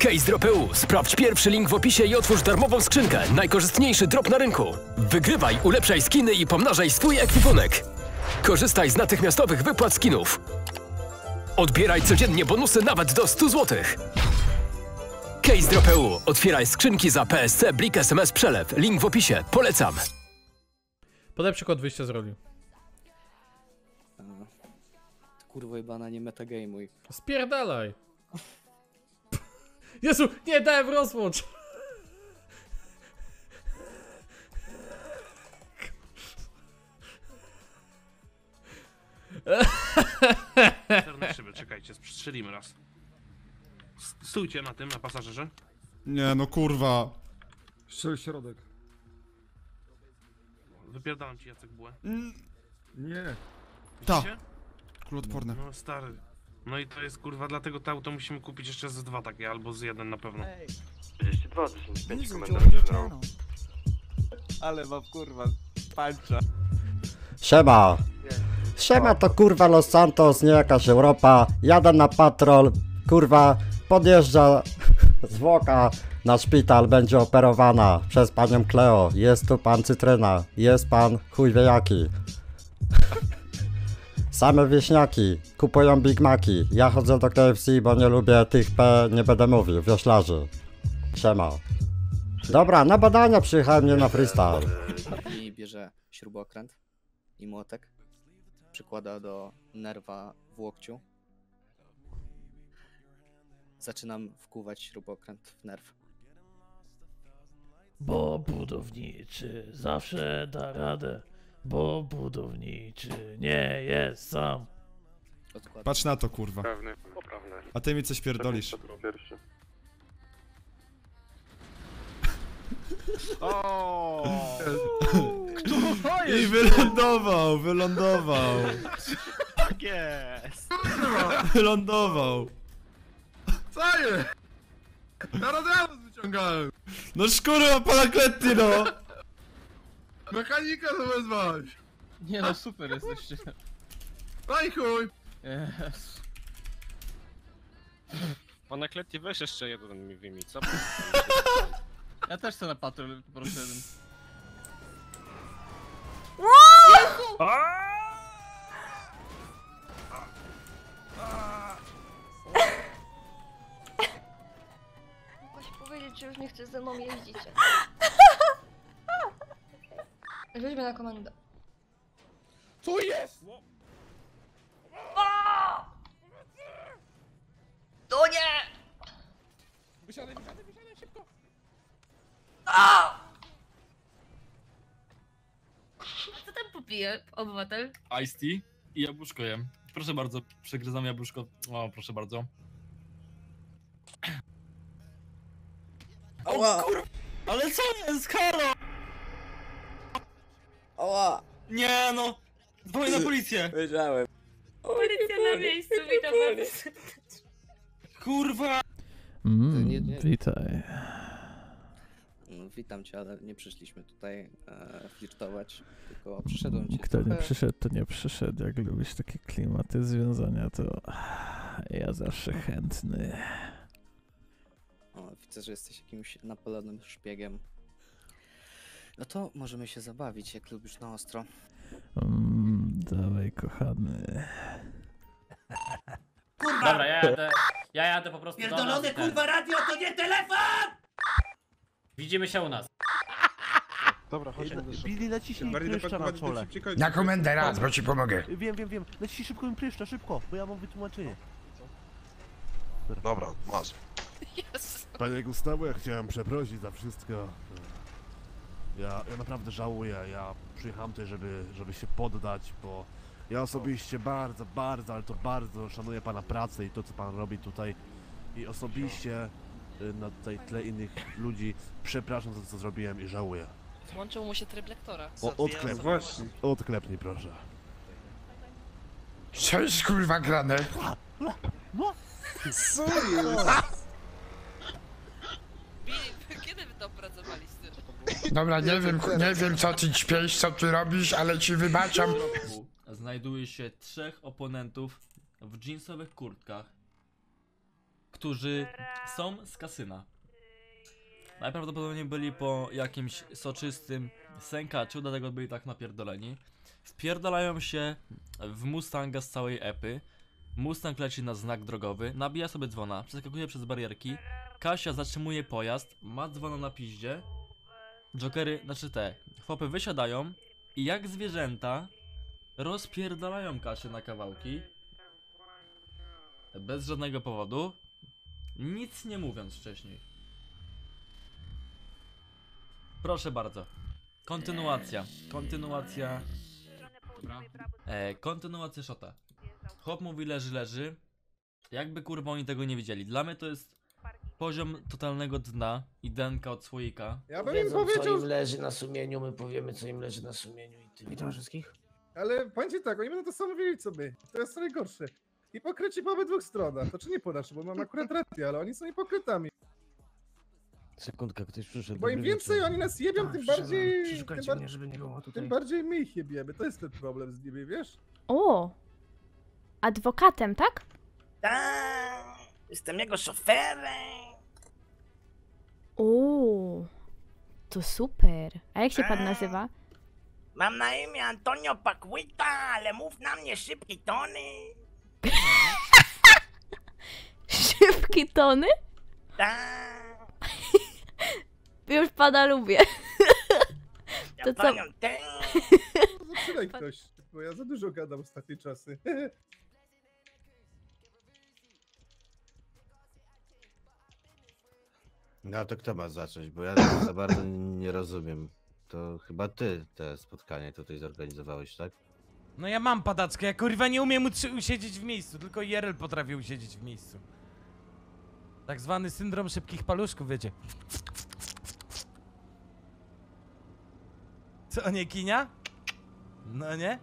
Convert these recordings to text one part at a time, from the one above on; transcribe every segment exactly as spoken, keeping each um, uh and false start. Case.eu. Sprawdź pierwszy link w opisie i otwórz darmową skrzynkę. Najkorzystniejszy drop na rynku. Wygrywaj, ulepszaj skiny i pomnażaj swój ekwipunek. Korzystaj z natychmiastowych wypłat skinów. Odbieraj codziennie bonusy nawet do stu złotych. Case.eu. Otwieraj skrzynki za P S C, Blik, S M S, przelew. Link w opisie. Polecam. Podaj przykład wyjścia z roli. Kurwa jebana, nie metagamuj. Spierdalaj. Jezu, nie, dałem rozłącz. Czarne szyby, czekajcie, strzelimy raz. Stójcie na tym, na pasażerze. Nie, no kurwa. Strzel środek. Wypierdalam ci, Jacek, bułę. Mm. Nie. Ta. Kuloodporne. No, no stary. No i to jest kurwa, dlatego to auto musimy kupić jeszcze z dwa takie, albo z jeden na pewno. trzydzieści dwa, trzydzieści pięć komentarzy generał. Ale mam kurwa, pancza. Siema. Siema to kurwa Los Santos, nie jakaś Europa. Jadę na patrol, kurwa, podjeżdża zwłoka na szpital, będzie operowana przez panią Kleo. Jest tu pan Cytryna, jest pan chuj wie jaki. Same wieśniaki, kupują Big Maki. Ja chodzę do K F C, bo nie lubię tych P, nie będę mówił, wioślarzy. Siema. Dobra, na badania przyjechałem, nie na freestyle. I bierze śrubokręt i młotek, przykłada do nerwa w łokciu. Zaczynam wkuwać śrubokręt w nerw. Bo budowniczy zawsze da radę. Bo budowniczy nie jest sam. Patrz na to, kurwa. A ty mi coś pierdolisz. O! Kto to jest? I wylądował, wylądował. Tak jest. Wylądował. Co jest? Teraz razu wyciągałem. No szkurwa, palakletty, no. Mechanika to wezwałeś! Nie no, super jesteście. Daj chuj! Yes. Pana Kleti, weź jeszcze jeden mi wyjmij, co? Ja też chcę na patrol, poproszę jeden. Mogłaś powiedzieć, że już nie chcesz ze mną jeździć. Weźmy na komendę. Co jest? Aaaa! To nie! Wysiadaj, wysiadaj, wysiadaj, szybko! Aaaa! A co tam popije, obywatel? Ice tea i jabłuszko jem. Proszę bardzo, przegryzam jabłuszko. O, proszę bardzo. O kurwa! Ale co jest, halo? Oła. Nie no! Dzwonię na policję! Wiedziałem. Policja na miejscu, witam bardzo. Kurwa! Mm, nie, nie. Witaj. No, witam cię, ale nie przyszliśmy tutaj e, flirtować, tylko przyszedłem cię. Kto trochę... nie przyszedł, to nie przyszedł. Jak lubisz takie klimaty związania, to ja zawsze chętny. O, widzę, że jesteś jakimś napalonym szpiegiem. No to możemy się zabawić, jak lubisz na ostro. Mm, dawaj, kochany. Kurwa! Dobra, ja jadę, ja jadę po prostu. Pierdolone kurwa radio, to nie telefon! Widzimy się u nas. Dobra, chodźmy do szybko. Billy, naciśnij pryszcza na czole. Na komendę raz, bo ci pomogę. Wiem, wiem, wiem. Naciśnij szybko mi pryszcza, szybko, bo ja mam wytłumaczenie. Dobra, masz. Yes. Panie Gustawo, ja chciałem przeprosić za wszystko. Ja, ja naprawdę żałuję, ja przyjechałem tutaj, żeby, żeby się poddać, bo ja osobiście bardzo, bardzo, ale to bardzo szanuję pana pracę i to, co pan robi tutaj. I osobiście na tej tle innych ludzi przepraszam za to, co zrobiłem i żałuję. Włączył mu się tryb lektora. O, odklep, właśnie. Odklepnij, proszę. Co jest kurwa grane? Co jest? Kiedy wy to opracowaliście? Dobra, nie wiem, nie wiem co ty śpiesz, co ty robisz, ale ci wybaczam. Znajduje się trzech oponentów w dżinsowych kurtkach, którzy są z kasyna. Najprawdopodobniej byli po jakimś soczystym sękaczu, dlatego byli tak napierdoleni. Wpierdalają się w Mustanga z całej epy. Mustang leci na znak drogowy, nabija sobie dzwona, przeskakuje przez barierki. Kasia zatrzymuje pojazd, ma dzwona na piździe. Jokery, znaczy te, chłopy wysiadają i jak zwierzęta rozpierdalają Kasię na kawałki. Bez żadnego powodu, nic nie mówiąc wcześniej. Proszę bardzo. Kontynuacja, kontynuacja e, kontynuacja szota. Chłop mówi leży, leży. Jakby kurwa oni tego nie widzieli. Dla mnie to jest poziom totalnego dna i denka od słoika. Ja bym Wiedzą, im powiedział, co im leży na sumieniu, my powiemy, co im leży na sumieniu i tyle. Witam wszystkich. Ale pamiętajcie tak, oni będą to samo wiedzieć co my. To jest najgorsze. Hipokryci po obydwu stronach. To czy nie po naszym, bo mam akurat rację, ale oni są hipokrytami. Sekundka, ktoś przyszedł. Bo im więcej wieczór. Oni nas jebią, tak, tym bardziej... Tym, bar... mnie, żeby nie było tutaj. Tym bardziej my ich jebiemy, to jest ten problem z nimi, wiesz? O, adwokatem, tak? Tak, jestem jego szoferem. O, to super. A jak się pan nazywa? Mam na imię Antonio Pacuita, ale mów na mnie szybki Tony. Szybki Tony? Tak. Już pana lubię. Ja to panią co? Ten. Zaczynaj ktoś, bo ja za dużo gadam ostatnie czasy. No to kto ma zacząć, bo ja za bardzo nie rozumiem. To chyba ty te spotkanie tutaj zorganizowałeś, tak? No ja mam padackę, ja kurwa nie umiem usiedzieć w miejscu, tylko I R L potrafię usiedzieć w miejscu. Tak zwany syndrom szybkich paluszków, wiecie. Co, nie kinia? No nie?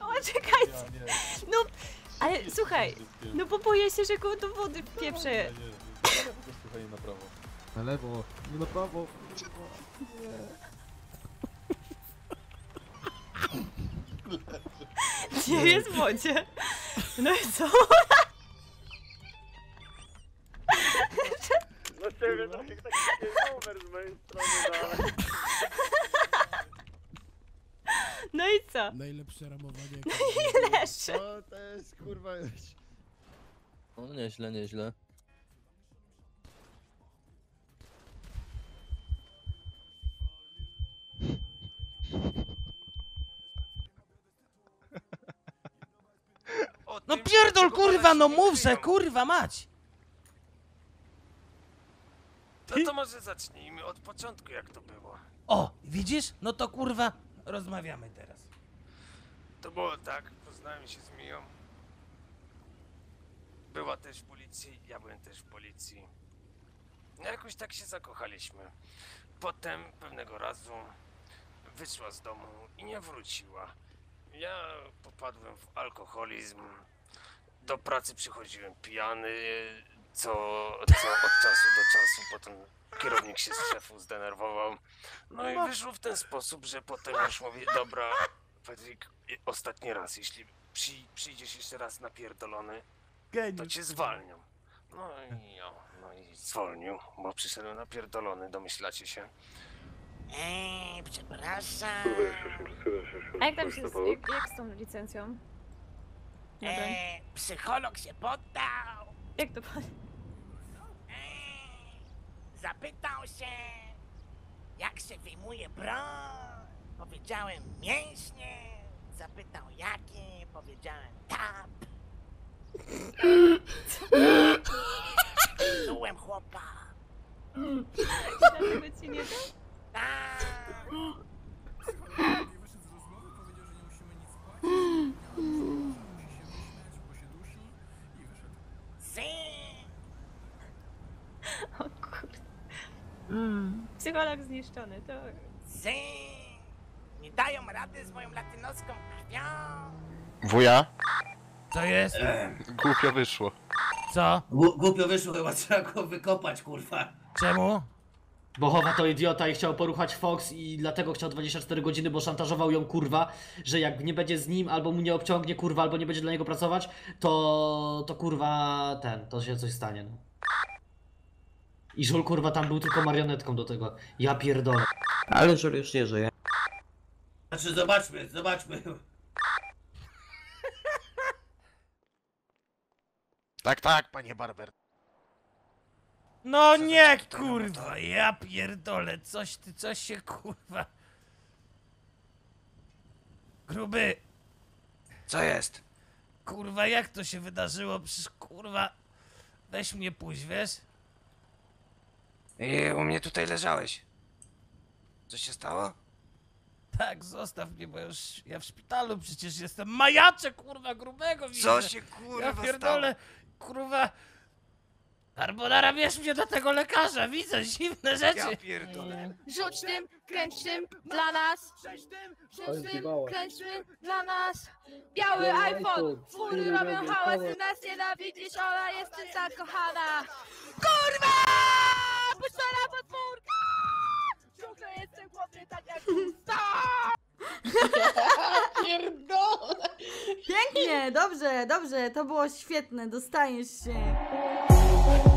O, czekajcie! No, ale słuchaj, no bo boję się, że koło do wody pieprze. Na prawo. Na lewo, nie na prawo. Gdzie jest w wodzie? No i co? No ciebie to taki numer z mojej strony. No i co? Najlepsze ramowanie. Najlepsze. O, to jest kurwa. O, nieźle, nieźle. No pierdol kurwa, no mówże, kurwa mać! No to może zacznijmy od początku, jak to było. O, widzisz? No to kurwa, rozmawiamy teraz. To było tak, poznałem się z Miją. Była też w policji, ja byłem też w policji. No jakoś tak się zakochaliśmy. Potem pewnego razu wyszła z domu i nie wróciła. Ja popadłem w alkoholizm. Do pracy przychodziłem pijany. Co, co od czasu do czasu, potem kierownik się z szefu zdenerwował. No i wyszło w ten sposób, że potem już mówię, dobra, Patryk, ostatni raz, jeśli przyj przyjdziesz jeszcze raz napierdolony, to cię zwalnią. No i o, no i zwolnił, bo przyszedłem napierdolony, domyślacie się. Eee, przepraszam. A jak tam się z, jak, jak z tą licencją? Eee, psycholog się poddał. Jak to pan? Zapytał się, jak się wyjmuje broń. Powiedziałem mięśnie. Zapytał jakie. Powiedziałem tap. Byłem chłopa. Dlaczego ci nie da? Tak. Nie wyszedł z rozmowy, powiedział, że nie musimy nic płacić. O kurde. Mm. Psycholog zniszczony, to... Zyy! Nie dają rady z moją latynoską krwią! Wuja? Co jest? E, głupio wyszło. Co? Głupio wyszło, chyba trzeba go wykopać, kurwa. Czemu? Bo Chowa to idiota i chciał poruchać Fox i dlatego chciał dwadzieścia cztery godziny, bo szantażował ją, kurwa, że jak nie będzie z nim, albo mu nie obciągnie, kurwa, albo nie będzie dla niego pracować, to, to kurwa, ten, to się coś stanie, no. I Żul, kurwa, tam był tylko marionetką do tego. Ja pierdolę. Ale Żul już nie żyje. Znaczy, zobaczmy, zobaczmy. Tak, tak, panie Barber. No co nie, kurwa, ja pierdolę, coś ty, coś się, kurwa... Gruby! Co jest? Kurwa, jak to się wydarzyło? Przecież, kurwa... Weź mnie pójść, wiesz? I u mnie tutaj leżałeś. Coś się stało? Tak, zostaw mnie, bo już ja w szpitalu przecież jestem. Majacze, kurwa, grubego widzę! Co się, kurwa, ja pierdolę, stało? Kurwa... Carbonara, bierz mnie do tego lekarza, widzę dziwne rzeczy. Ja pierdolę. Rzuć tym, kręć tym, dla nas. Rzuć tym, kręć tym, kręć tym, dla nas. Biały iPhone, fury robią hałas, ty nas nienawidzisz, ona jest tym zakochana. Kurwa! Puszczona podwórka! Ciągle jestem głodny, tak jak pusta! Pierdolę. Pięknie, dobrze, dobrze, to było świetne, dostajesz się.